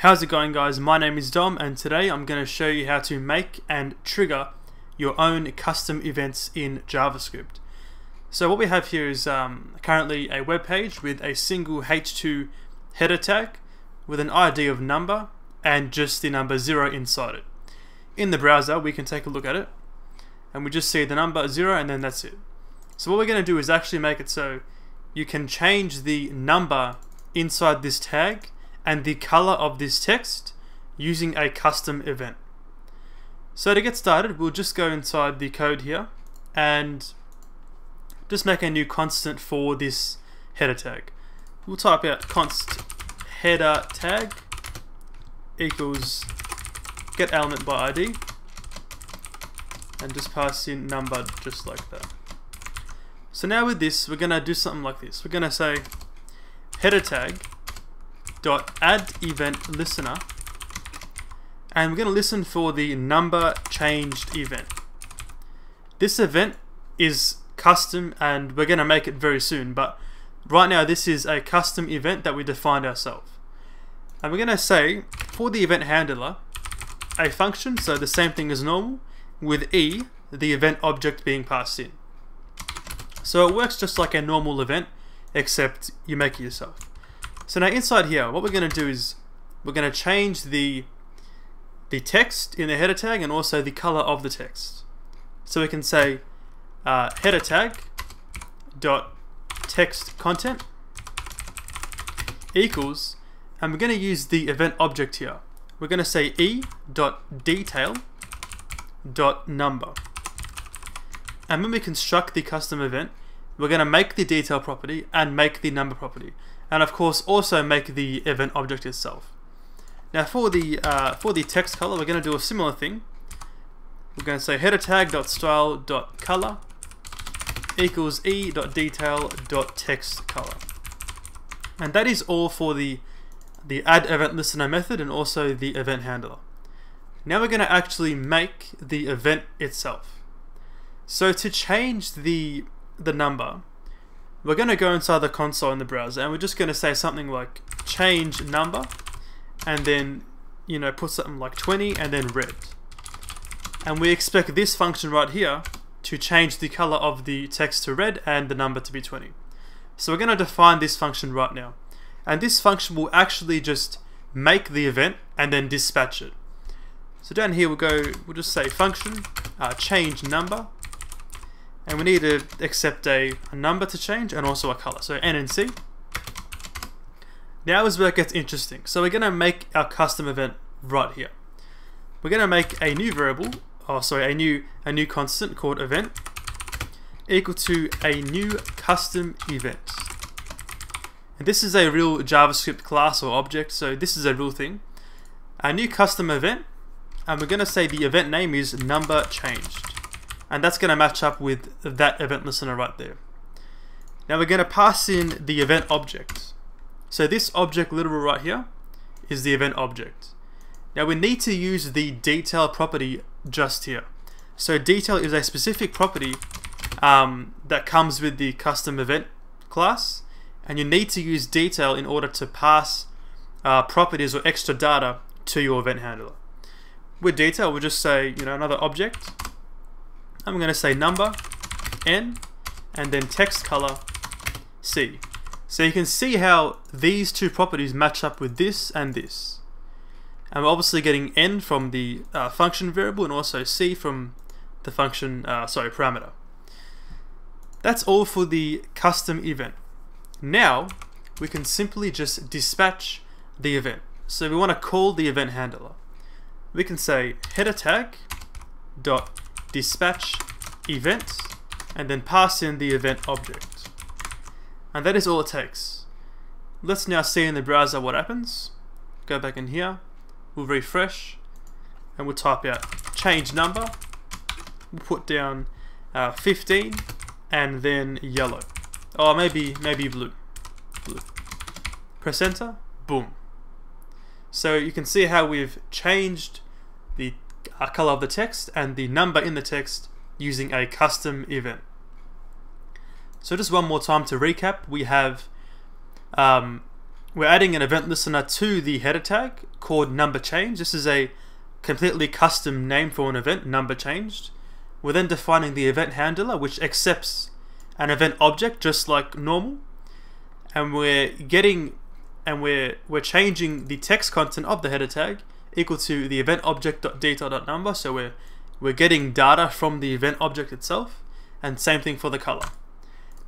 How's it going, guys? My name is Dom, and today I'm going to show you how to make and trigger your own custom events in JavaScript. So what we have here is currently a web page with a single h2 header tag with an ID of number and just the number 0 inside it. In the browser we can take a look at it and we just see the number 0 and then that's it. So what we're going to do is actually make it so you can change the number inside this tag and the color of this text using a custom event. So to get started, we'll just go inside the code here and just make a new constant for this header tag. We'll type out const header tag equals get element by ID and just pass in number just like that. So now with this, we're gonna do something like this. We're gonna say header tag dot addEventListener, and we're going to listen for the number changed event. This event is custom and we're going to make it very soon, but right now this is a custom event that we defined ourselves. And we're going to say for the event handler a function, so the same thing as normal, with E, the event object, being passed in. So it works just like a normal event, except you make it yourself. So now inside here, what we're going to do is we're going to change the text in the header tag and also the color of the text. So we can say header tag dot text content equals, and we're going to use the event object here. We're going to say e dot detail dot number, and when we construct the custom event, we're going to make the detail property and make the number property, and of course also make the event object itself. Now for the text color, we're going to do a similar thing. We're going to say header tag dot style dot color equals e dot detail dot text color, and that is all for the add event listener method and also the event handler. Now we're going to actually make the event itself. So to change the number, we're going to go inside the console in the browser and we're just going to say something like change number, and then, you know, put something like 20 and then red. And we expect this function right here to change the color of the text to red and the number to be 20. So we're going to define this function right now. And this function will actually just make the event and then dispatch it. So down here we'll just say function change number, and we need to accept a number to change and also a color, so N and C. Now is where it gets interesting. So we're going to make our custom event right here. We're going to make a new variable, a new constant called event equal to a new custom event. And this is a real JavaScript class or object, so this is a real thing. A new custom event, and we're going to say the event name is number changed. And that's going to match up with that event listener right there. Now we're going to pass in the event object. So this object literal right here is the event object. Now we need to use the detail property just here. So detail is a specific property that comes with the custom event class, and you need to use detail in order to pass properties or extra data to your event handler. With detail, we'll just say, you know, another object. I'm going to say number, N, and then text color, C. So you can see how these two properties match up with this and this. And we're obviously getting N from the function variable and also C from the function, parameter. That's all for the custom event. Now we can simply just dispatch the event. So we want to call the event handler. We can say header tag dot dispatch event and then pass in the event object, and that is all it takes. Let's now see in the browser what happens. Go back in here, we'll refresh, and we'll type out change number, we'll put down 15 and then yellow, or maybe blue. Press enter, boom. So you can see how we've changed the color of the text and the number in the text using a custom event. So just one more time to recap, we have We're adding an event listener to the header tag called number change. This is a completely custom name for an event, number changed. We're then defining the event handler, which accepts an event object just like normal, and we're changing the text content of the header tag equal to the event object.data.number. So we're getting data from the event object itself, and same thing for the color.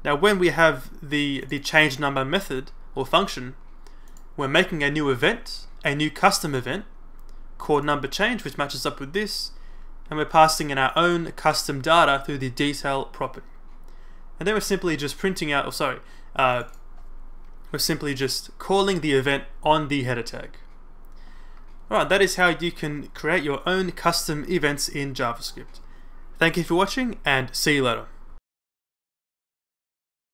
Now when we have the change number method or function, we're making a new event, a new custom event called number change, which matches up with this, and we're passing in our own custom data through the detail property. And then we're simply just printing out, we're simply just calling the event on the header tag. Alright, that is how you can create your own custom events in JavaScript. Thank you for watching, and see you later.